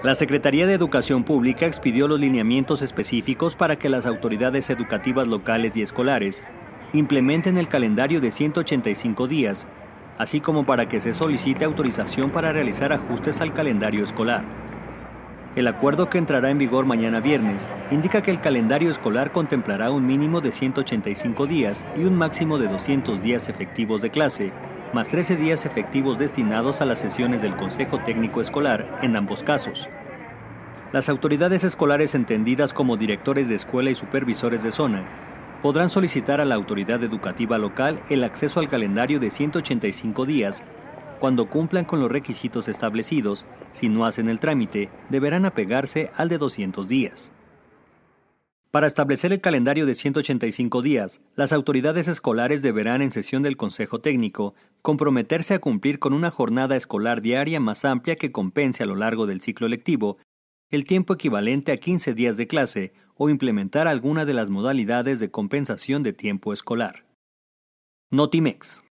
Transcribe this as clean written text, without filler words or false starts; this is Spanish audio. La Secretaría de Educación Pública expidió los lineamientos específicos para que las autoridades educativas locales y escolares implementen el calendario de 185 días, así como para que se solicite autorización para realizar ajustes al calendario escolar. El acuerdo que entrará en vigor mañana viernes indica que el calendario escolar contemplará un mínimo de 185 días y un máximo de 200 días efectivos de clase, más 13 días efectivos destinados a las sesiones del Consejo Técnico Escolar en ambos casos. Las autoridades escolares entendidas como directores de escuela y supervisores de zona podrán solicitar a la autoridad educativa local el acceso al calendario de 185 días cuando cumplan con los requisitos establecidos. Si no hacen el trámite, deberán apegarse al de 200 días. Para establecer el calendario de 185 días, las autoridades escolares deberán, en sesión del Consejo Técnico, comprometerse a cumplir con una jornada escolar diaria más amplia que compense a lo largo del ciclo lectivo el tiempo equivalente a 15 días de clase o implementar alguna de las modalidades de compensación de tiempo escolar. Notimex.